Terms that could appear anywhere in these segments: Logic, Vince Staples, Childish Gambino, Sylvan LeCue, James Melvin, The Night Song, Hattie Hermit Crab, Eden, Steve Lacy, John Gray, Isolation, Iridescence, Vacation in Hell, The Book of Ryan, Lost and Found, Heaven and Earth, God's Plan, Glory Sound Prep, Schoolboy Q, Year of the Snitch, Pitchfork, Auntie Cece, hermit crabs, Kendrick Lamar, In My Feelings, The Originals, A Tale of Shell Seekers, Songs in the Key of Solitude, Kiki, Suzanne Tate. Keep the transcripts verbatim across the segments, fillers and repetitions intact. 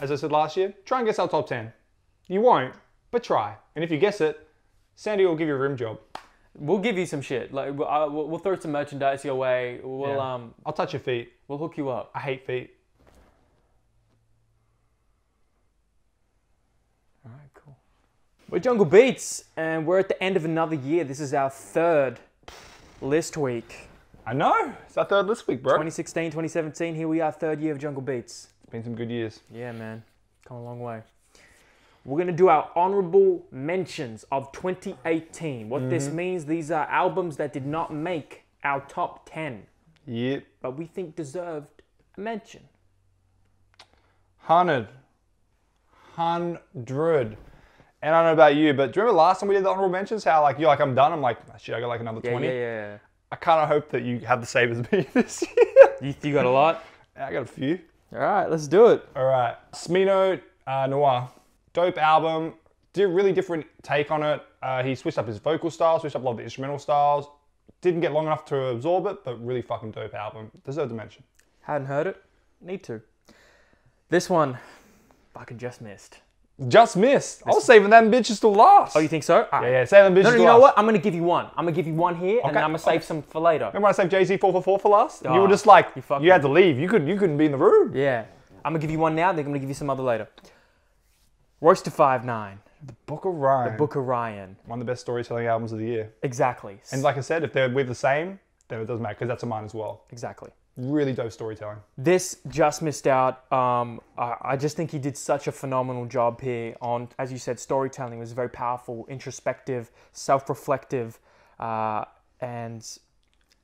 As I said last year, try and guess our top ten. You won't, but try. And if you guess it, Sandy will give you a rim job. We'll give you some shit. Like we'll, uh, we'll throw some merchandise your way. We'll yeah. um. I'll touch your feet. We'll hook you up. I hate feet. All right, cool. We're Jungle Beats, and we're at the end of another year. This is our third list week. I know. It's our third list week, bro. twenty sixteen, twenty seventeen. Here we are, third year of Jungle Beats. It's been some good years. Yeah, man. Come a long way. We're gonna do our honorable mentions of twenty eighteen. What mm-hmm. this means, these are albums that did not make our top ten. Yep. But we think deserved a mention. Hundred. Hundred. And I don't know about you, but do you remember last time we did the honorable mentions? How like you're like, I'm done. I'm like, shit, I got like another yeah, twenty. Yeah, yeah, yeah. I kinda hope that you have the same as me this year. You, you got a lot? I got a few. All right, let's do it. All right. Smino uh, Noir. Dope album, did a really different take on it. Uh, he switched up his vocal style, switched up a lot of the instrumental styles. Didn't get long enough to absorb it, but really fucking dope album. Deserved a mention. Hadn't heard it, need to. This one, fucking just missed. Just missed? I was saving them bitches till last. Oh, you think so? Right. Yeah, yeah, save them bitches no, no, till last. No, you know what? I'm gonna give you one. I'm gonna give you one here, okay. And then I'm gonna save okay. some for later. Remember when I saved Jay-Z four four four for last? Oh, you were just like, you, you had to leave. You couldn't, you couldn't be in the room. Yeah. I'm gonna give you one now, then I'm gonna give you some other later. Royce five nine. The Book of Ryan. The Book of Ryan. One of the best storytelling albums of the year. Exactly. And like I said, if they're with the same, then it doesn't matter, because that's a mine as well. Exactly. Really dope storytelling. This just missed out. Um, I just think he did such a phenomenal job here on, as you said, storytelling. It was very powerful, introspective, self-reflective, uh, and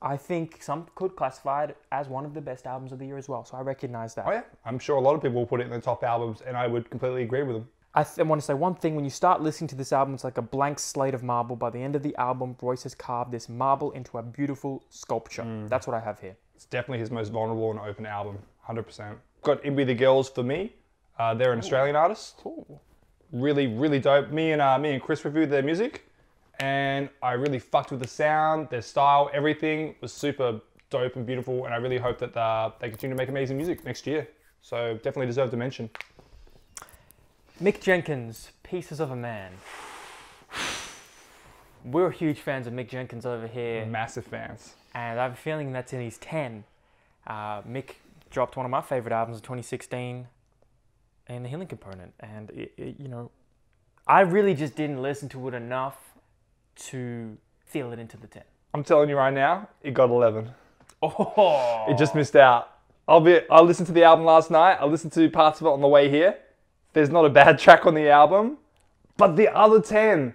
I think some could classify it as one of the best albums of the year as well, so I recognize that. Oh yeah, I'm sure a lot of people will put it in the top albums, and I would completely agree with them. I, th I want to say one thing, when you start listening to this album, it's like a blank slate of marble. By the end of the album, Royce has carved this marble into a beautiful sculpture. Mm. That's what I have here. It's definitely his most vulnerable and open album, one hundred percent. Got Imbi the Girls for me. Uh, they're an Ooh. Australian artist. Cool. Really, really dope. Me and, uh, me and Chris reviewed their music, and I really fucked with the sound, their style, everything was super dope and beautiful, and I really hope that the, they continue to make amazing music next year. So definitely deserved a mention. Mick Jenkins, Pieces of a Man. We're huge fans of Mick Jenkins over here. Massive fans. And I have a feeling that's in his ten. Uh, Mick dropped one of my favorite albums of twenty sixteen in the Healing Component. And, it, it, you know, I really just didn't listen to it enough to feel it into the ten. I'm telling you right now, it got eleven. Oh! It just missed out. I'll be, I listened to the album last night. I listened to parts of it on the way here. There's not a bad track on the album, but the other ten,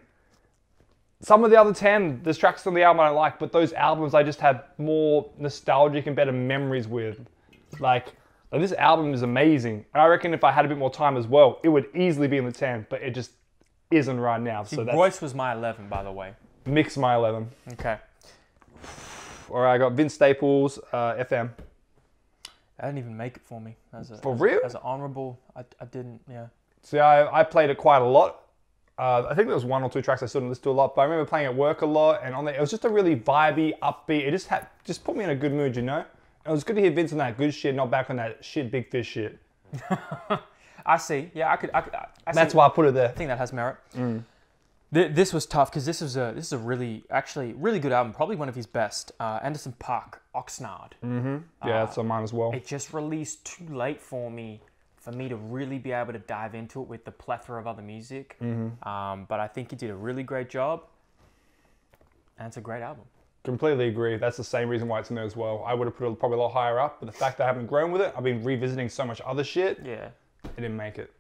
some of the other ten, there's tracks on the album I don't like, but those albums I just have more nostalgic and better memories with. Like, this album is amazing. And I reckon if I had a bit more time as well, it would easily be in the ten, but it just isn't right now. See, so that's, Royce was my eleven, by the way. Mix my eleven. Okay. All right, I got Vince Staples, uh, F M. I didn't even make it for me. As a, for as, real? As an honourable, I, I didn't, yeah. See, I, I played it quite a lot. Uh, I think there was one or two tracks I still didn't listen to a lot, but I remember playing at work a lot, and on the, it was just a really vibey, upbeat. It just had, just put me in a good mood, you know? And it was good to hear Vince on that good shit, not back on that shit, Big Fish shit. I see. Yeah, I could... I could I, I That's see. why I put it there. I think that has merit. Mm. Th this was tough, because this, this is a really, actually, really good album. Probably one of his best. Uh, Anderson .Paak, Oxnard. Mm-hmm. Yeah, uh, that's on mine as well. It just released too late for me, for me to really be able to dive into it with the plethora of other music. Mm-hmm. um, but I think he did a really great job, and it's a great album. Completely agree. That's the same reason why it's in there as well. I would have put it probably a lot higher up, but the fact that I haven't grown with it, I've been revisiting so much other shit. Yeah. It didn't make it.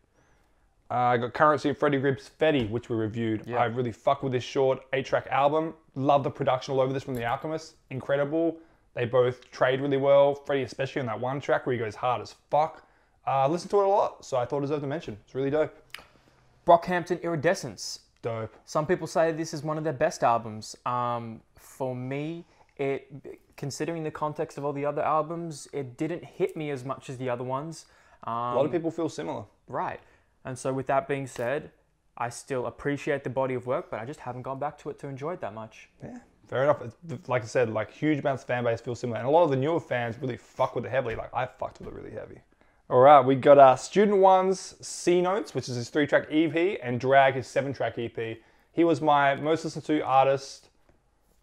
Uh, I got Currency of Freddie Gibbs, Fetty, which we reviewed. Yeah. I really fuck with this short eight track album. Love the production all over this from The Alchemist. Incredible. They both trade really well. Freddie especially on that one track where he goes hard as fuck. I uh, listened to it a lot, so I thought it deserved a mention. It's really dope. Brockhampton, Iridescence. Dope. Some people say this is one of their best albums. Um, for me, it, considering the context of all the other albums, it didn't hit me as much as the other ones. Um, a lot of people feel similar. Right. And so with that being said, I still appreciate the body of work, but I just haven't gone back to it to enjoy it that much. Yeah, fair enough. It's, like I said, like huge amounts of fan base feel similar. And a lot of the newer fans really fuck with it heavily. Like I fucked with it really heavy. All right, we got uh, Student One's C Notes, which is his three-track E P, and Drag, his seven-track E P. He was my most listened to artist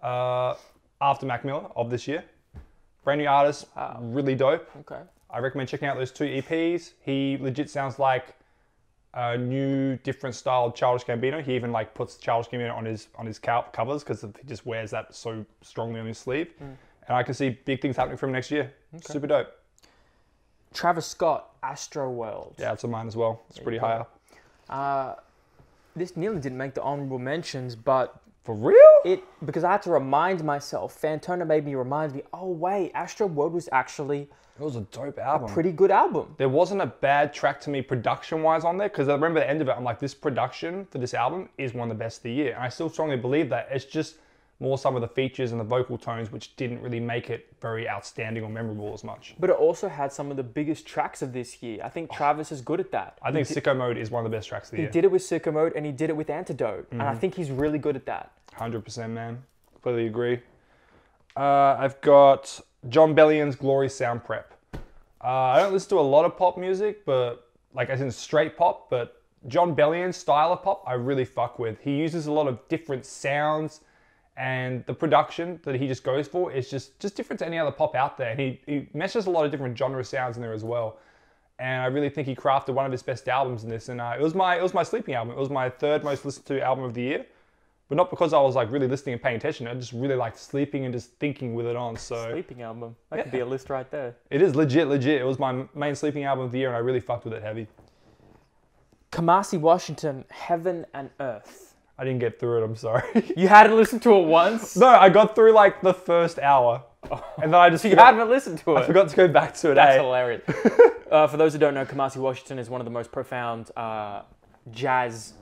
uh, after Mac Miller of this year. Brand new artist, wow. Really dope. Okay. I recommend checking out those two E Ps. He legit sounds like a new, different style Childish Gambino. He even like puts Childish Gambino on his on his covers because he just wears that so strongly on his sleeve. Mm. And I can see big things happening for him next year. Okay. Super dope. Travis Scott, Astroworld. Yeah, that's on mine as well. It's there pretty high up. Uh, this nearly didn't make the honorable mentions, but... For real? It Because I had to remind myself. Fantona made me remind me, oh wait, Astroworld was actually... It was a dope album. A pretty good album. There wasn't a bad track to me production-wise on there, because I remember the end of it, I'm like, this production for this album is one of the best of the year. And I still strongly believe that. It's just more some of the features and the vocal tones which didn't really make it very outstanding or memorable as much. But it also had some of the biggest tracks of this year. I think Travis oh, is good at that. I think Sicko Mode is one of the best tracks of the he year. He did it with Sicko Mode and he did it with Antidote. Mm-hmm. And I think he's really good at that. one hundred percent, man. Completely agree. Uh, I've got John Bellion's Glory Sound Prep. Uh, I don't listen to a lot of pop music, but like as in straight pop, but John Bellion's style of pop I really fuck with. He uses a lot of different sounds, and the production that he just goes for is just, just different to any other pop out there. And he, he meshes a lot of different genre sounds in there as well. And I really think he crafted one of his best albums in this. And uh, it was my it was my sleeping album. It was my third most listened to album of the year. But not because I was like really listening and paying attention. I just really liked sleeping and just thinking with it on. So sleeping album. That yeah. could be a list right there. It is legit, legit. It was my main sleeping album of the year and I really fucked with it heavy. Kamasi Washington, Heaven and Earth. I didn't get through it, I'm sorry. You hadn't listened to it once? No, I got through like the first hour. Oh. And then I just- You forgot, hadn't listened to it? I forgot to go back to it, That's eh? hilarious. uh, for those who don't know, Kamasi Washington is one of the most profound uh, jazz-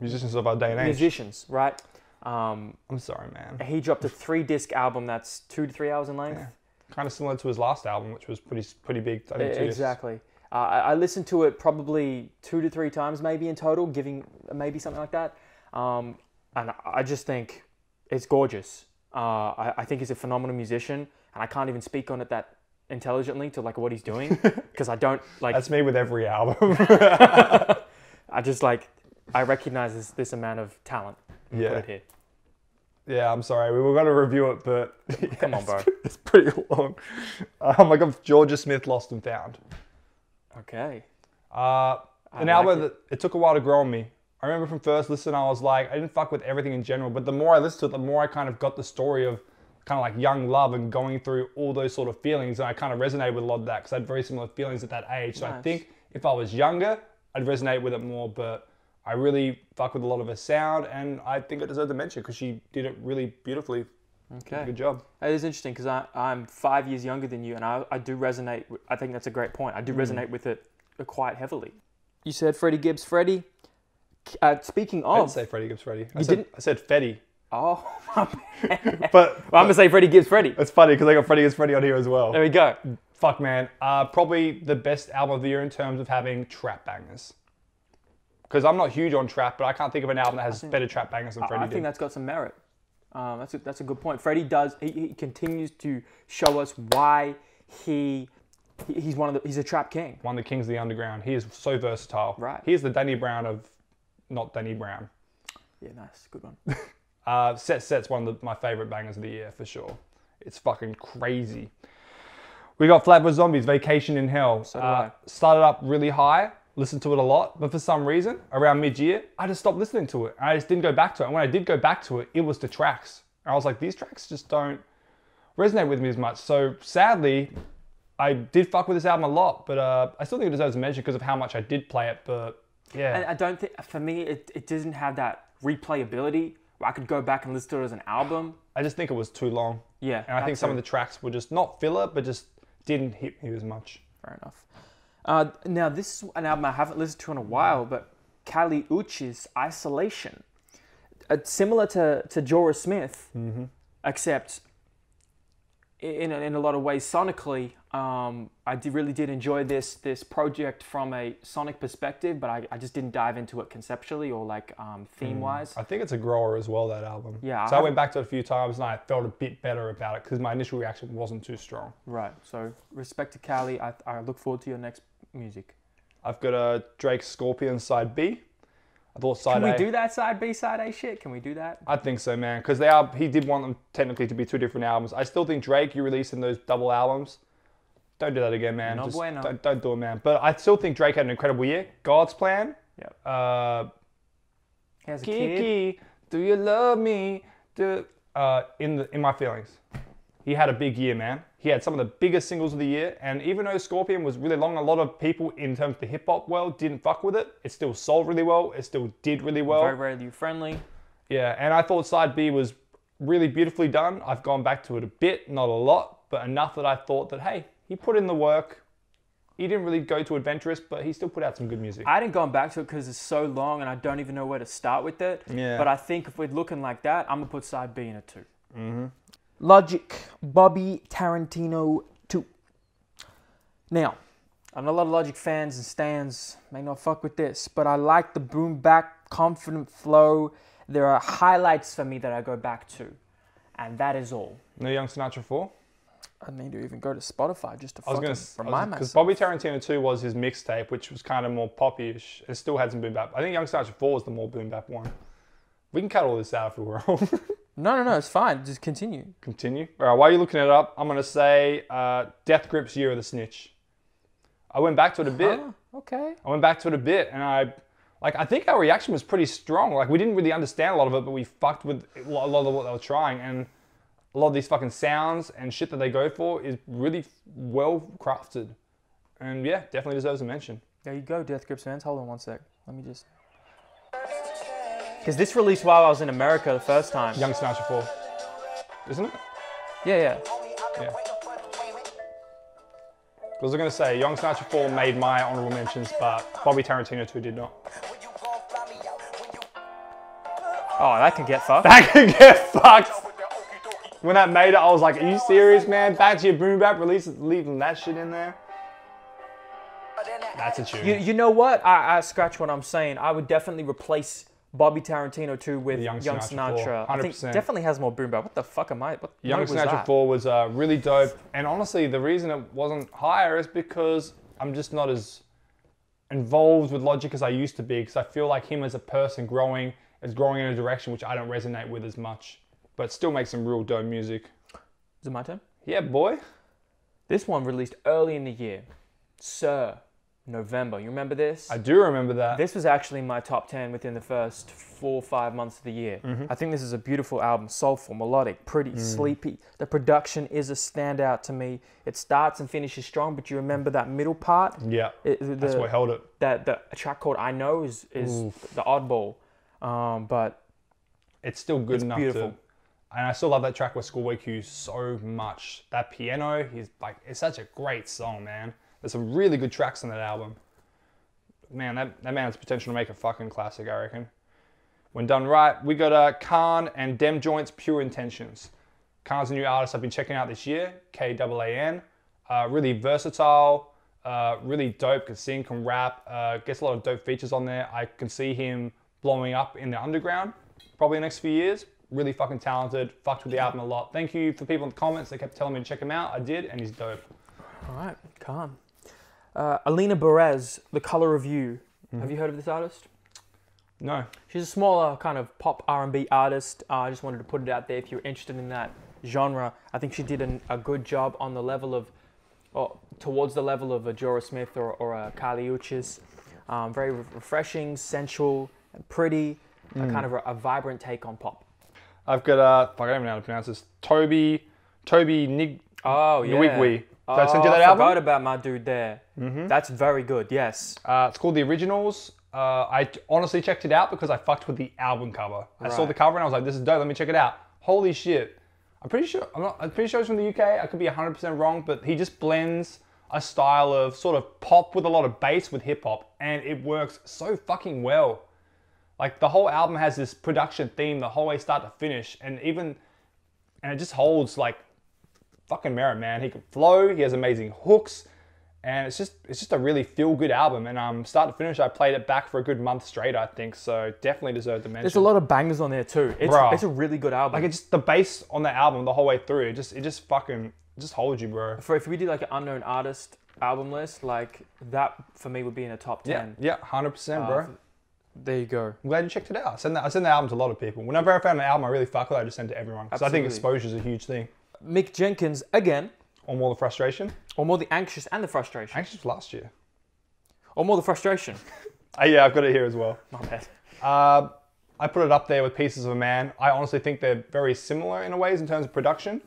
Musicians of our day and age. Musicians, right? Um, I'm sorry, man. He dropped a three disc album that's two to three hours in length. Yeah. Kind of similar to his last album, which was pretty pretty big. I think, exactly. Uh, I listened to it probably two to three times maybe in total, giving maybe something like that. Um, and I just think it's gorgeous. Uh, I, I think he's a phenomenal musician and I can't even speak on it that intelligently to like what he's doing because I don't like... That's me with every album. I just like, I recognize this, this amount of talent. Yeah. Put it here. Yeah, I'm sorry. We were going to review it, but... Yeah, come on, bro. It's pretty long. Um, I got Jorja Smith, Lost and Found. Okay. Uh, an album that it took a while to grow on me. I remember from first listen, I was like, I didn't fuck with everything in general, but the more I listened to it, the more I kind of got the story of kind of like young love and going through all those sort of feelings. And I kind of resonated with a lot of that because I had very similar feelings at that age. So nice. I think if I was younger, I'd resonate with it more, but I really fuck with a lot of her sound and I think it deserved a mention because she did it really beautifully. Okay. Good job. It is interesting because I'm five years younger than you and I, I do resonate. I think that's a great point. I do resonate mm. with it quite heavily. You said Freddie Gibbs, Freddie. Uh, speaking of... I didn't say Freddie Gibbs Freddie. I, said, I said Fetty. Oh, my but, well, I'm going to say Freddie Gibbs Freddie. It's funny because I got Freddie Gibbs Freddie on here as well. There we go. Fuck, man. Uh, probably the best album of the year in terms of having trap bangers. Because I'm not huge on trap, but I can't think of an album that has think, better trap bangers than Freddie I, I think did. That's got some merit. Um, that's, a, that's a good point. Freddie does... He, he continues to show us why he... He's one of the... He's a trap king. One of the kings of the underground. He is so versatile. Right. He is the Danny Brown of... Not Danny Brown. Yeah, nice. Good one. uh, Set Set's one of the, my favourite bangers of the year, for sure. It's fucking crazy. We got Flatbush Zombies, Vacation in Hell. So uh, started up really high, listened to it a lot, but for some reason, around mid-year, I just stopped listening to it. I just didn't go back to it. And when I did go back to it, it was the tracks. And I was like, these tracks just don't resonate with me as much. So sadly, I did fuck with this album a lot, but uh, I still think it deserves a mention because of how much I did play it, but... Yeah. And I don't think, for me, it, it doesn't have that replayability where I could go back and listen to it as an album. I just think it was too long. Yeah. And I think some it. of the tracks were just not filler, but just didn't hit me as much. Fair enough. Uh, now, this is an album I haven't listened to in a while, but Kali Uchis' Isolation. It's similar to, to Jorja Smith, mm-hmm. except in, in a lot of ways, sonically. Um, I did, really did enjoy this this project from a sonic perspective, but I, I just didn't dive into it conceptually or like um, theme-wise. Mm. I think it's a grower as well, that album. Yeah. So I, I went back to it a few times and I felt a bit better about it because my initial reaction wasn't too strong. Right. So respect to Kali. I, I look forward to your next music. I've got a Drake Scorpion side B. I thought side A. Can we do that side B, side A shit? Can we do that? I think so, man. Because they are. He did want them technically to be two different albums. I still think Drake, you releasing those double albums. Don't do that again, man. No Just bueno. Don't, don't do it, man. But I still think Drake had an incredible year. God's Plan. Yep. Uh, he has a Kiki, kid. Do you love me? Do uh, in the in my feelings. He had a big year, man. He had some of the biggest singles of the year, and even though Scorpion was really long, a lot of people in terms of the hip-hop world didn't fuck with it. It still sold really well. It still did really well. Very radio friendly. Yeah, and I thought Side B was really beautifully done. I've gone back to it a bit, not a lot, but enough that I thought that, hey, he put in the work. He didn't really go too adventurous, but he still put out some good music. I hadn't gone back to it because it's so long and I don't even know where to start with it. Yeah. But I think if we're looking like that, I'm going to put Side B in it too. Mm-hmm. Logic, Bobby Tarantino two. Now, I know a lot of Logic fans and stans may not fuck with this, but I like the boom back, confident flow. There are highlights for me that I go back to, and that is all. No Young Sinatra four? I need to even go to Spotify just to fucking remind myself. Because Bobby Tarantino two was his mixtape, which was kind of more poppy-ish. It still had some boom bap. I think Young Sinatra four was the more boom bap one. We can cut all this out if we were wrong. No, no, no, it's fine. Just continue. Continue. All right, while you're looking it up, I'm going to say uh, Death Grips, Year of the Snitch. I went back to it a bit. Uh-huh. Okay. I went back to it a bit, and I like. I think our reaction was pretty strong. Like, we didn't really understand a lot of it, but we fucked with a lot of what they were trying, and a lot of these fucking sounds and shit that they go for is really well crafted. And yeah, definitely deserves a mention. There you go, Death Grips fans. Hold on one sec. Let me just... Because this released while I was in America the first time. Young Sinatra four. Isn't it? Yeah, yeah. Yeah. I was going to say, Young Sinatra four made my honorable mentions, but Bobby Tarantino two did not. Oh, that can get fucked. That can get fucked. When that made it, I was like, are you serious, man? Back to your boom bap releases, leaving that shit in there. That's a tune. You, you know what? I, I scratch what I'm saying. I would definitely replace Bobby Tarantino two with Young Sinatra, Young Sinatra. I think definitely has more boom bap. What the fuck am I? What Young Sinatra that? four was uh, really dope. And honestly, the reason it wasn't higher is because I'm just not as involved with Logic as I used to be. Because I feel like him as a person growing is growing in a direction which I don't resonate with as much. But still makes some real dope music. Is it my turn? Yeah, boy. This one released early in the year. Sir. November. You remember this? I do remember that. This was actually my top ten within the first four or five months of the year. Mm-hmm. I think this is a beautiful album. Soulful, melodic, pretty, mm. sleepy. The production is a standout to me. It starts and finishes strong, but you remember that middle part? Yeah, it, the, that's what held it. That the a track called I Know is, is the oddball, um, but it's still good it's enough beautiful. to... And I still love that track with Schoolboy Q so much. That piano, he's like, it's such a great song, man. There's some really good tracks on that album. Man, that, that man has potential to make a fucking classic, I reckon. When done right, we got uh, Khan and Dem Joint's Pure Intentions. Khan's a new artist I've been checking out this year, K A A N. Uh, really versatile, uh, really dope, can sing, can rap, uh, gets a lot of dope features on there. I can see him blowing up in the underground probably the next few years. Really fucking talented, fucked with the album a lot. Thank you for people in the comments that kept telling me to check him out. I did, and he's dope. All right, Khan. Uh, Alina Perez, The Color of You. Mm-hmm. Have you heard of this artist? No. She's a smaller kind of pop R and B artist. Uh, I just wanted to put it out there if you're interested in that genre. I think she did an, a good job on the level of, or towards the level of a Jorja Smith or, or a Kali Uchis. Um, very re refreshing, sensual, and pretty. Mm. A kind of a, a vibrant take on pop. I've got, uh, I don't even know how to pronounce this, Toby, Toby Nig... Oh, yeah. Nwigwe. Did I send you that album? I forgot about my dude there. Mm-hmm. That's very good, yes. Uh, it's called The Originals. Uh, I honestly checked it out because I fucked with the album cover. Right. I saw the cover and I was like, this is dope, let me check it out. Holy shit. I'm pretty sure, I'm not, I'm pretty sure it's from the U K. I could be one hundred percent wrong, but he just blends a style of sort of pop with a lot of bass with hip hop, and it works so fucking well. Like, the whole album has this production theme the whole way start to finish, and even, and it just holds like, fucking merit, man. He can flow, he has amazing hooks, and it's just it's just a really feel-good album. And um, start to finish, I played it back for a good month straight, I think, so definitely deserved the mention. There's a lot of bangers on there too. It's, it's a really good album. Like, it's just the bass on the album the whole way through, it just, it just fucking, it just holds you, bro. For if we did like an unknown artist album list, like that for me would be in a top ten. Yeah, yeah, one hundred percent, bro. Uh, there you go. I'm glad you checked it out. I send that, I send that album to a lot of people. Whenever I found an album I really fuck with, I just send it to everyone. Because I think exposure is a huge thing. Mick Jenkins, again. Or more the frustration. Or more the anxious and the frustration. Anxious last year. Or more the frustration. uh, yeah, I've got it here as well. My bad. Uh, I put it up there with Pieces of a Man. I honestly think they're very similar in a ways in terms of production.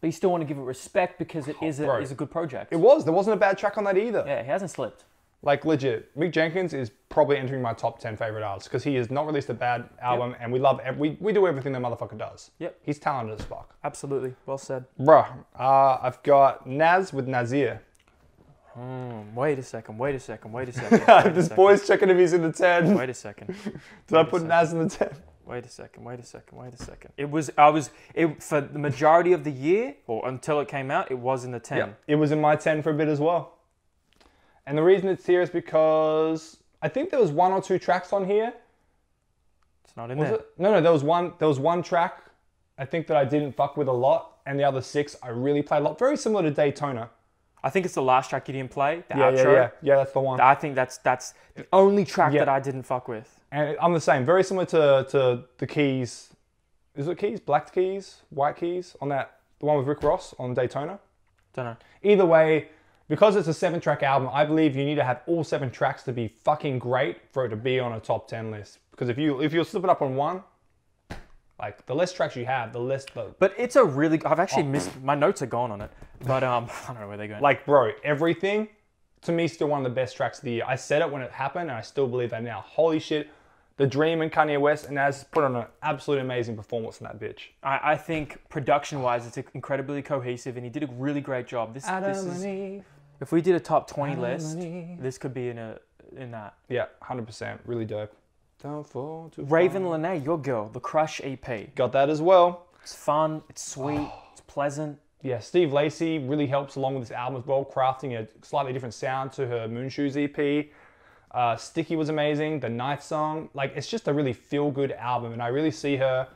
But you still want to give it respect because it oh, is, a, is a good project. It was. There wasn't a bad track on that either. Yeah, he hasn't slipped. Like, legit, Mick Jenkins is probably entering my top ten favorite artists because he has not released a bad album, yep. and we love every, we we do everything that motherfucker does. Yep, he's talented as fuck. Absolutely, well said, bruh. Uh, I've got Naz with Nazir. Mm, wait a second, wait a second, wait a second. Wait this a second. boy's checking if he's in the ten. Wait a second. Did wait I put Naz in the ten? Wait a second, wait a second, wait a second. It was, I was, it, for the majority of the year or until it came out, it was in the ten. Yep. It was in my ten for a bit as well. And the reason it's here is because I think there was one or two tracks on here. It's not in was there. It? No, no, there was one. There was one track I think that I didn't fuck with a lot, and the other six I really played a lot. Very similar to Daytona. I think it's the last track you didn't play. The yeah, outro. Yeah, yeah, yeah. That's the one. I think that's that's the only track yeah. that I didn't fuck with. And I'm the same. Very similar to to the Keys. Is it Keys? Black Keys? White Keys? On that, the one with Rick Ross on Daytona. Don't know. Either way. Because it's a seven track album, I believe you need to have all seven tracks to be fucking great for it to be on a top ten list. Because if you, if you're slipping up on one, like the less tracks you have, the less the... But it's a really, I've actually oh. missed, my notes are gone on it. But um, I don't know where they're going. Like bro, Everything, to me, still one of the best tracks of the year. I said it when it happened and I still believe that now. Holy shit, The Dream and Kanye West and Nas put on an absolute amazing performance in that bitch. I, I think production wise, it's incredibly cohesive and he did a really great job. This, this is... If we did a top twenty list, this could be in a in that. Yeah, one hundred percent. Really dope. Don't fall too Raven far. Lene, your girl, the Crush E P. Got that as well. It's fun. It's sweet. Oh. It's pleasant. Yeah, Steve Lacy really helps along with this album as well, crafting a slightly different sound to her Moonshoes E P. Uh, Sticky was amazing. The Night Song. Like, it's just a really feel-good album, and I really see her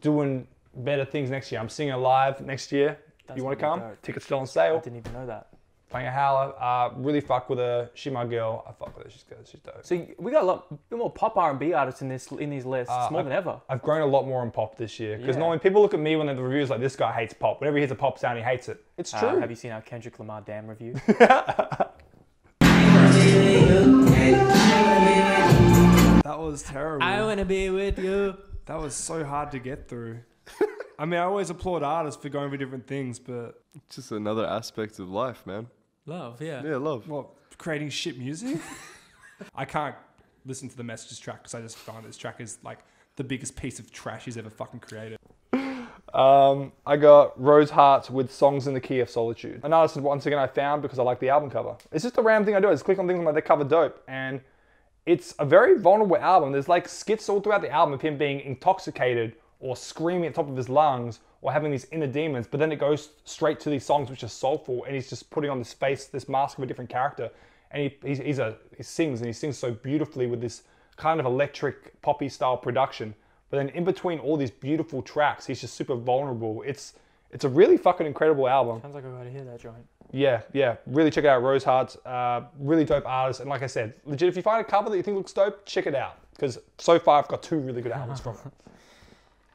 doing better things next year. I'm seeing her live next year. That's you want to come? Dope. Tickets still on sale. I didn't even know that. Playing a howler, uh, really fuck with her. She my girl. I fuck with her. She's good. She's dope. So we got a lot more pop R and B artists in this in these lists. Uh, more I've, than ever. I've grown a lot more on pop this year because yeah. normally people look at me when they the reviews like this guy hates pop. Whenever he hears a pop sound, he hates it. It's true. Uh, have you seen our Kendrick Lamar Damn review? That was terrible. I wanna be with you. That was so hard to get through. I mean, I always applaud artists for going for different things, but it's just another aspect of life, man. Love, yeah. Yeah, love. What, creating shit music? I can't listen to the Messages track because I just find this track is like the biggest piece of trash he's ever fucking created. Um, I got Rose Hearts with Songs in the Key of Solitude. An artist that once again I found because I like the album cover. It's just a random thing I do. I just click on things like they cover dope, and it's a very vulnerable album. There's like skits all throughout the album of him being intoxicated or screaming at the top of his lungs, or having these inner demons, but then it goes straight to these songs which are soulful, and he's just putting on this face, this mask of a different character, and he, he's, he's a, he sings, and he sings so beautifully with this kind of electric poppy style production, but then in between all these beautiful tracks, he's just super vulnerable. It's it's a really fucking incredible album. Sounds like I gotta hear that joint. Yeah, yeah, really check it out, Rose Hearts, uh, really dope artist, and like I said, legit, if you find a cover that you think looks dope, check it out, because so far I've got two really good albums from it.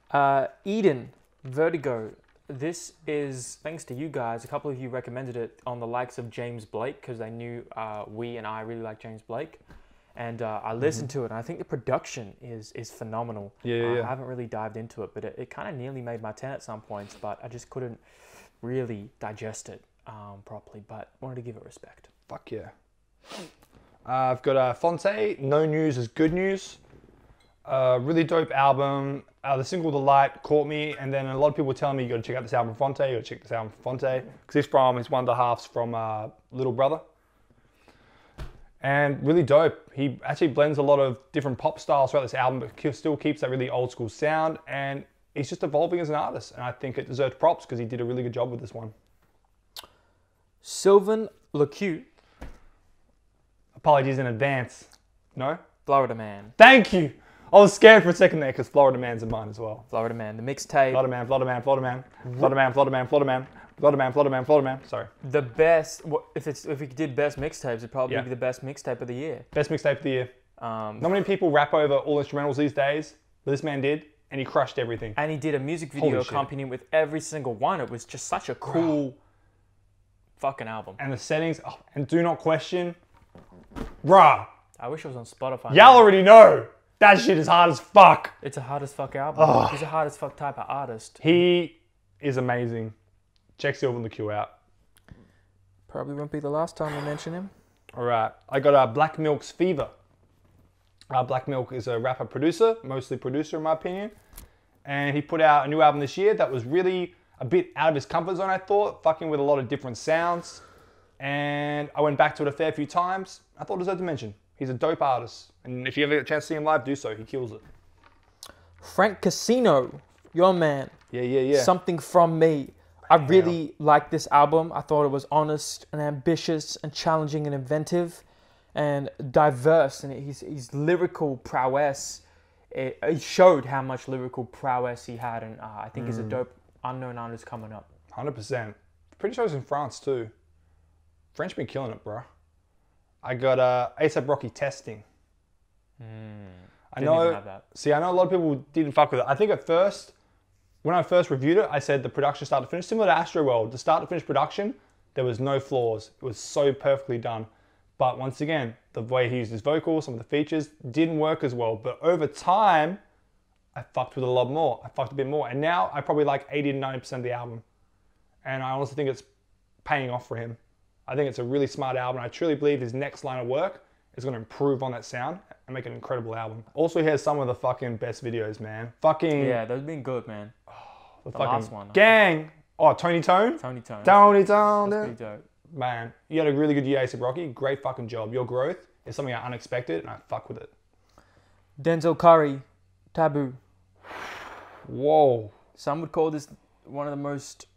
Uh, Eden, Vertigo. This is thanks to you guys. A couple of you recommended it on the likes of James Blake because they knew uh, we and I really like James Blake, and uh, I listened mm-hmm. to it. And I think the production is is phenomenal. Yeah, yeah, uh, yeah. I haven't really dived into it, but it, it kind of nearly made my ten at some points, but I just couldn't really digest it um, properly. But wanted to give it respect. Fuck yeah. Uh, I've got uh, Fonte. No news is good news. Uh, really dope album. Uh, the single The Light caught me, and then a lot of people were telling me you gotta check out this album from Fonte, you gotta check this album from Fonte, because he's from, he's one of the halves from uh, Little Brother. And really dope. He actually blends a lot of different pop styles throughout this album, but still keeps that really old school sound, and he's just evolving as an artist, and I think it deserves props because he did a really good job with this one. Sylvan LeCue. Apologies in advance. No? Florida Man. Thank you! I was scared for a second there because Florida Man's in mine as well. Florida Man, the mixtape. Florida Man, Florida Man, Florida Man, Florida Man, Florida Man, Florida Man, Floater Man, Floater Man, Floater Man. Sorry. The best. If it's if we did best mixtapes, it'd probably yeah. be the best mixtape of the year. Best mixtape of the year. Um, Not many people rap over all instrumentals these days, but this man did, and he crushed everything. And he did a music video accompanying with every single one. It was just such a cool, wow. fucking album. And the settings. Oh, and do not question. Rah. I wish it was on Spotify. Y'all already know. That shit is hard as fuck. It's a hard as fuck album. Oh. He's a hard as fuck type of artist. He is amazing. Check Sylvan the Q out. Probably won't be the last time we mention him. All right. I got uh, Black Milk's Fever. Uh, Black Milk is a rapper producer, mostly producer in my opinion. And he put out a new album this year that was really a bit out of his comfort zone, I thought. Fucking with a lot of different sounds. And I went back to it a fair few times. I thought it deserved to mention. He's a dope artist. And if you ever get a chance to see him live, do so. He kills it. Frank Casino, your man. Yeah, yeah, yeah. Something From Me. I Damn. really liked this album. I thought it was honest and ambitious and challenging and inventive and diverse. And his, his lyrical prowess, it, it showed how much lyrical prowess he had. And uh, I think mm. he's a dope unknown artist coming up. one hundred percent. Pretty sure he's in France too. French been killing it, bro. I got uh, ASAP Rocky Testing. Mm, I know. That. See, I know a lot of people didn't fuck with it. I think at first, when I first reviewed it, I said the production start to finish, similar to Astroworld, the start to finish production, there was no flaws. It was so perfectly done. But once again, the way he used his vocals, some of the features didn't work as well. But over time, I fucked with it a lot more. I fucked a bit more, and now I probably like eighty to ninety percent of the album. And I honestly think it's paying off for him. I think it's a really smart album. I truly believe his next line of work is going to improve on that sound and make an incredible album. Also, he has some of the fucking best videos, man. Fucking... Yeah, those have been good, man. Oh, the the fucking last one. Gang! Oh, Tony Tone? Tony Tone. Tony Tone. That's pretty dope. Man, you had a really good year, ASAP Rocky. Great fucking job. Your growth is something I unexpected, and I fuck with it. Denzel Curry, Taboo. Whoa. Some would call this one of the most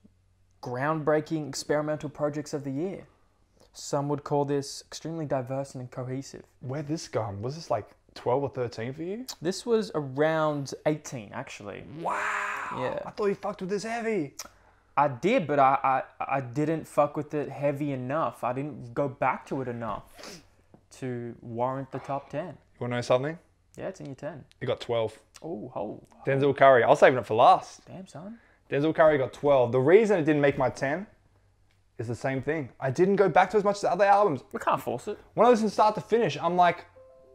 groundbreaking experimental projects of the year. Some would call this extremely diverse and cohesive. Where'd this gone? Was this like twelve or thirteen for you? This was around eighteen, actually. Wow. Yeah. I thought you fucked with this heavy. I did, but I, I, I didn't fuck with it heavy enough. I didn't go back to it enough to warrant the top ten. You want to know something? Yeah, it's in your ten. You got twelve. Oh, ho. Denzel Curry. I was saving it for last. Damn, son. Denzel Curry got twelve. The reason it didn't make my ten... It's the same thing. I didn't go back to as much as the other albums. We can't force it. When I listen start to finish, I'm like,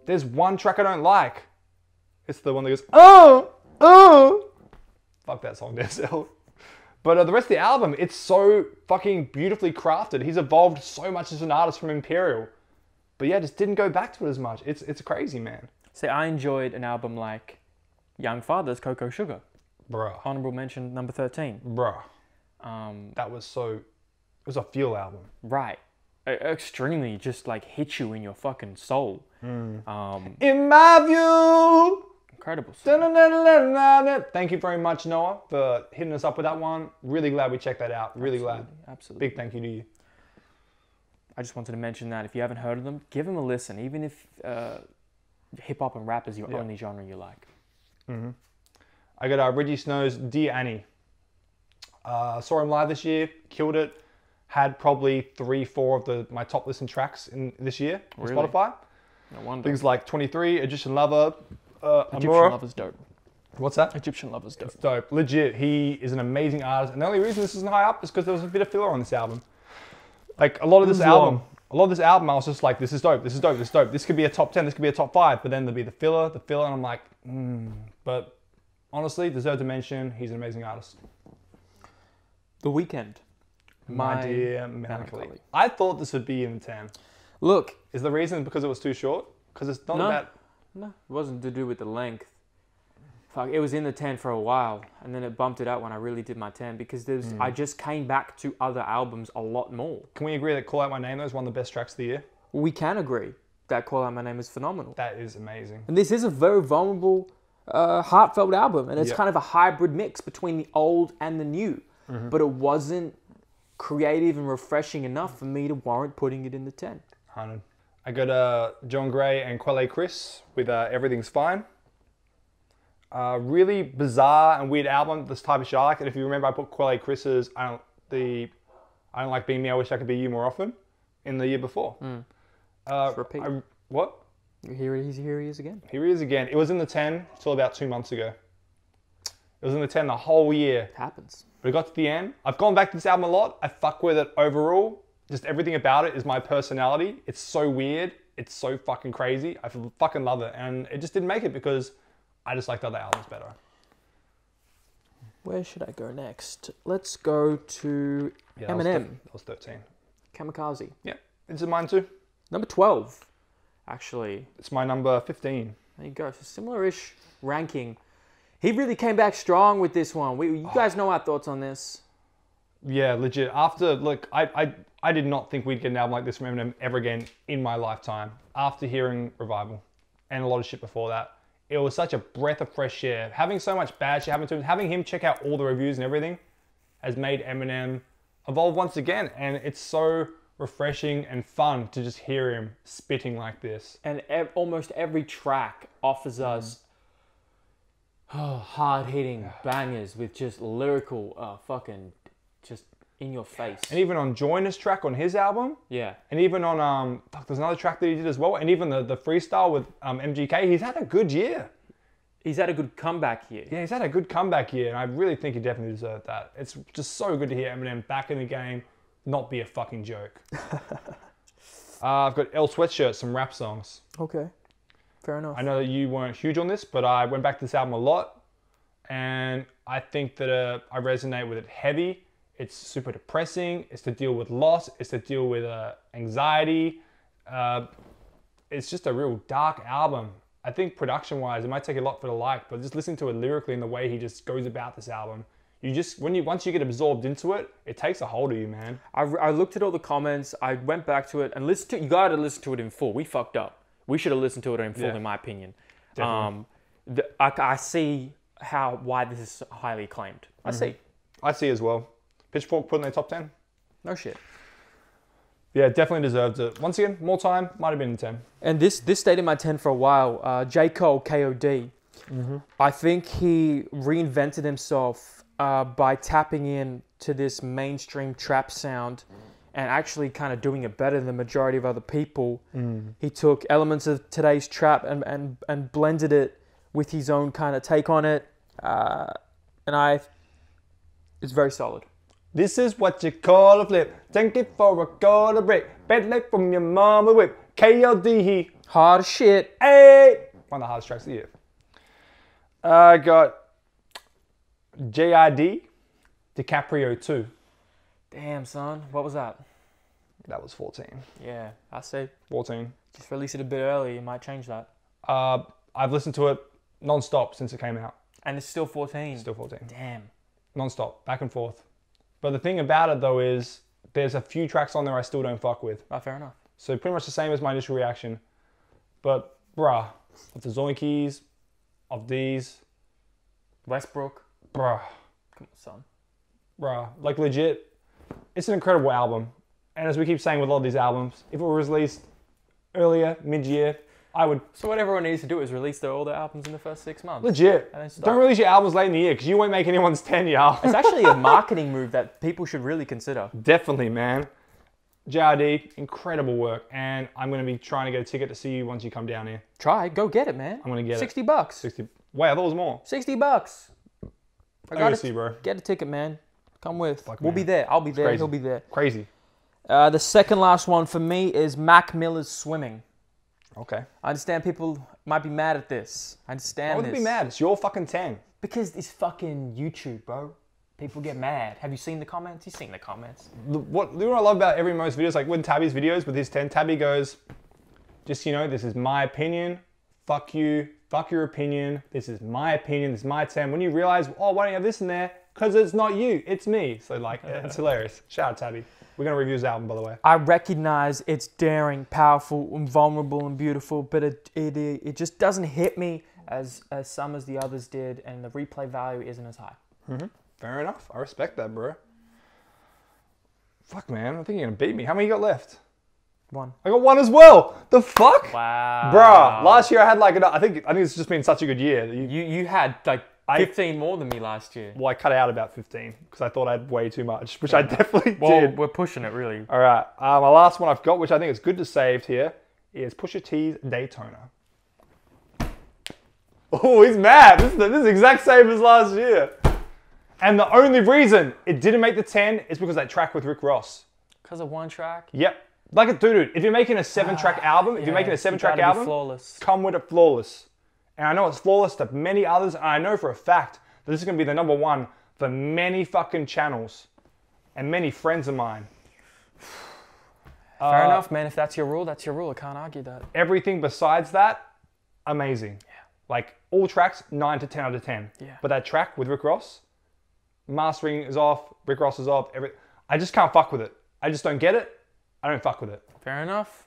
there's one track I don't like. It's the one that goes, oh, oh. Fuck that song, Denzel. But uh, the rest of the album, it's so fucking beautifully crafted. He's evolved so much as an artist from Imperial. But yeah, just didn't go back to it as much. It's, it's crazy, man. See, I enjoyed an album like Young Father's Cocoa Sugar. Bruh. Honorable mention number thirteen. Bruh. Um, that was so... It was a feel album. Right. Extremely just like hit you in your fucking soul. Mm. Um, in my view. Incredible. Da -da -da -da -da -da. Thank you very much, Noah, for hitting us up with that one. Really glad we checked that out. Really Absolutely. glad. Absolutely. Big thank you to you. I just wanted to mention that if you haven't heard of them, give them a listen. Even if uh, hip hop and rap is your yeah. only genre you like. Mm-hmm. I got uh, Reggie Snow's Dear Annie. Uh, saw him live this year. Killed it. Had probably three, four of the my top listened tracks in this year on really? Spotify. No wonder. Things like twenty-three, Egyptian Lover, uh, Egyptian Amora. Lover's dope. What's that? Egyptian Lover's dope. It's dope. Legit, he is an amazing artist. And the only reason this isn't high up is because there was a bit of filler on this album. Like a lot of this Long. album, a lot of this album, I was just like, this is dope, this is dope, this is dope. This could be a top ten, this could be a top five. But then there'd be the filler, the filler, and I'm like, mm. But honestly, deserved to mention, he's an amazing artist. The Weeknd. My, My Dear Melancholy. Melancholy. I thought this would be in the ten. Look. Is the reason because it was too short? Because it's not no, that... No, it wasn't to do with the length. Fuck, it was in the ten for a while. And then it bumped it out when I really did my ten. Because there's, mm. I just came back to other albums a lot more. Can we agree that Call Out My Name is one of the best tracks of the year? We can agree that Call Out My Name is phenomenal. That is amazing. And this is a very vulnerable, uh, heartfelt album. And it's yep. kind of a hybrid mix between the old and the new. Mm-hmm. But it wasn't... creative and refreshing enough for me to warrant putting it in the ten. one hundred. I got uh, John Gray and Quelle Chris with uh, Everything's Fine. Uh, really bizarre and weird album, this type of shit I like. And if you remember, I put Quelle Chris's I don't, the I Don't Like Being Me, I Wish I Could Be You more often in the year before. Mm. Uh, repeat. I, what? Here he is, here he is again. Here he is again. It was in the ten till about two months ago. It was in the ten the whole year. It happens. But it got to the end. I've gone back to this album a lot. I fuck with it overall. Just everything about it is my personality. It's so weird. It's so fucking crazy. I fucking love it. And it just didn't make it because I just liked other albums better. Where should I go next? Let's go to yeah, Eminem. That was, th that was thirteen. Kamikaze. Yeah. This is mine too. Number twelve, actually. It's my number fifteen. There you go. So similar-ish ranking. He really came back strong with this one. We, you guys oh. know our thoughts on this. Yeah, legit. After, look, I, I, I did not think we'd get an album like this from Eminem ever again in my lifetime. After hearing Revival and a lot of shit before that, it was such a breath of fresh air. Having so much bad shit happen to him, having him check out all the reviews and everything has made Eminem evolve once again. And it's so refreshing and fun to just hear him spitting like this. And ev almost every track offers us oh, hard-hitting bangers with just lyrical uh, fucking just in your face. And even on Joyner's track on his album. Yeah. And even on, um, fuck, there's another track that he did as well. And even the, the freestyle with um, M G K, he's had a good year. He's had a good comeback year. Yeah, he's had a good comeback year. And I really think he definitely deserved that. It's just so good to hear Eminem back in the game. Not be a fucking joke. uh, I've got L Sweatshirt, some rap songs. Okay, fair enough. I know that you weren't huge on this, but I went back to this album a lot. And I think that uh, I resonate with it heavy. It's super depressing. It's to deal with loss. It's to deal with uh, anxiety. Uh, it's just a real dark album. I think production-wise, it might take a lot for the like, but just listening to it lyrically and the way he just goes about this album, You just, when you, once you get absorbed into it, it takes a hold of you, man. I, I looked at all the comments, I went back to it, and listened to, you gotta listen to it in full. We fucked up. We should have listened to it in full, yeah. in my opinion. Um, the, I, I see how, why this is highly acclaimed. Mm-hmm. I see. I see as well. Pitchfork put in their top ten. No shit. Yeah, definitely deserved it. Once again, more time, might have been in ten. And this, this stayed in my ten for a while. Uh, J. Cole, K O D. Mm-hmm. I think he reinvented himself Uh, by tapping in to this mainstream trap sound and actually kind of doing it better than the majority of other people. Mm. He took elements of today's trap and, and, and blended it with his own kind of take on it. Uh, and I... It's very solid. This is what you call a flip. Thank you for a quarter break. Bed leg from your mama whip. K O D. Hard as shit. Hey! One of the hardest tracks of the year. I got... J I D, DiCaprio two. Damn, son. What was that? That was fourteen. Yeah, I see. fourteen. Just release it a bit early. You might change that. Uh, I've listened to it non-stop since it came out. And it's still fourteen? It's still fourteen. Damn. Non-stop. Back and forth. But the thing about it, though, is there's a few tracks on there I still don't fuck with. Oh, fair enough. So pretty much the same as my initial reaction. But, bruh, of the Zoinkies, of these. Westbrook. Bruh. Come on, son. Bruh. Like, legit, it's an incredible album. And as we keep saying with a lot of these albums, if it were released earlier, mid-year, I would... So what everyone needs to do is release their, all their albums in the first six months. Legit. And then don't release your albums late in the year, because you won't make anyone's ten, y'all. It's actually a marketing move that people should really consider. Definitely, man. J R D, incredible work. And I'm going to be trying to get a ticket to see you once you come down here. Try. Go get it, man. I'm going to get sixty it. sixty bucks. sixty. Wait, I thought it was more. sixty bucks. I gotta see, bro. Get a ticket, man. Come with. Fuck, we'll man. be there. I'll be it's there. Crazy. He'll be there. Crazy. Uh, the second last one for me is Mac Miller's Swimming. Okay. I understand people might be mad at this. I understand Why would this. Why would be mad? It's your fucking ten. Because it's fucking YouTube, bro. People get mad. Have you seen the comments? You've seen the comments. The, what, what I love about every most videos, like when Tabby's videos with his ten, Tabby goes, just, you know, this is my opinion. Fuck you. Fuck your opinion. This is my opinion. This is my ten. When you realize, oh, why don't you have this in there? Because it's not you. It's me. So, like, it's hilarious. Shout out, Tabby. We're going to review his album, by the way. I recognize it's daring, powerful, and vulnerable and beautiful, but it, it, it just doesn't hit me as, as some as the others did, and the replay value isn't as high. Mm-hmm. Fair enough. I respect that, bro. Fuck, man. I think you're going to beat me. How many you got left? One. I got one as well. The fuck? Wow. Bruh, last year I had like, I think I think it's just been such a good year. You, you, you had like I, fifteen more than me last year. Well, I cut out about fifteen because I thought I had way too much, which yeah. I definitely well, did. Well, we're pushing it, really. All right. Uh, my last one I've got, which I think is good to save here, is Pusha T's Daytona. Oh, he's mad. This is, the, this is the exact same as last year. And the only reason it didn't make the ten is because that track with Rick Ross. Because of one track? Yep. Like, dude, dude, if you're making a seven-track ah, album, if yeah, you're making a seven-track album, flawless. Come with it flawless. And I know it's flawless to many others, and I know for a fact that this is going to be the number one for many fucking channels and many friends of mine. Fair uh, enough, man. If that's your rule, that's your rule. I can't argue that. Everything besides that, amazing. Yeah. Like, all tracks, nine to ten out of ten. Yeah. But that track with Rick Ross, mastering is off, Rick Ross is off. Every, I just can't fuck with it. I just don't get it. I don't fuck with it. Fair enough.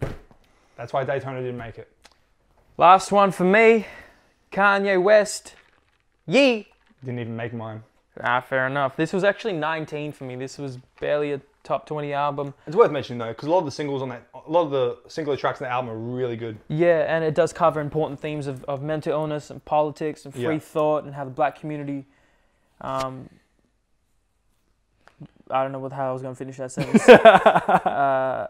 That's why Daytona didn't make it. Last one for me. Kanye West, Yee. Didn't even make mine. Ah, fair enough. This was actually nineteen for me. This was barely a top twenty album. It's worth mentioning though, because a lot of the singles on that, a lot of the singular tracks on the album are really good. Yeah, and it does cover important themes of, of mental illness and politics and free yeah. thought and how the black community. Um, I don't know what how I was going to finish that sentence. uh,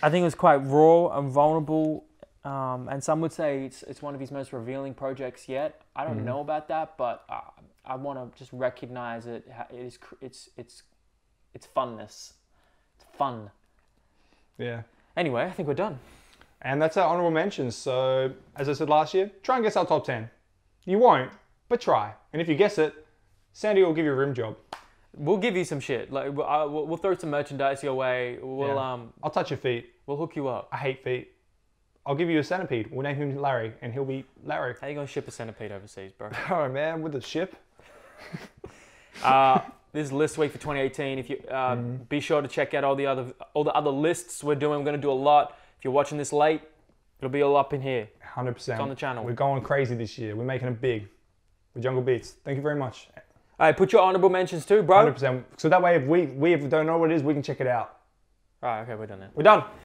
I think it was quite raw and vulnerable. Um, and some would say it's, it's one of his most revealing projects yet. I don't mm. know about that, but I, I want to just recognize it. It is, it's, it's, it's funness. It's fun. Yeah. Anyway, I think we're done. And that's our honorable mentions. So, as I said last year, try and guess our top ten. You won't, but try. And if you guess it, Sandy will give you a rim job. We'll give you some shit. Like we'll, we'll throw some merchandise your way. We'll yeah. um. I'll touch your feet. We'll hook you up. I hate feet. I'll give you a centipede. We'll name him Larry, and he'll be Larry. How you gonna ship a centipede overseas, bro? Oh man, with the ship. uh, this is list week for twenty eighteen. If you uh, mm. be sure to check out all the other all the other lists we're doing. We're gonna do a lot. If you're watching this late, it'll be all up in here. Hundred percent on the channel. We're going crazy this year. We're making it big with Jungle Beats. Thank you very much. All right, put your honorable mentions too, bro. one hundred percent. So that way, if we, we if we don't know what it is, we can check it out. All right, okay, we're done now. We're done.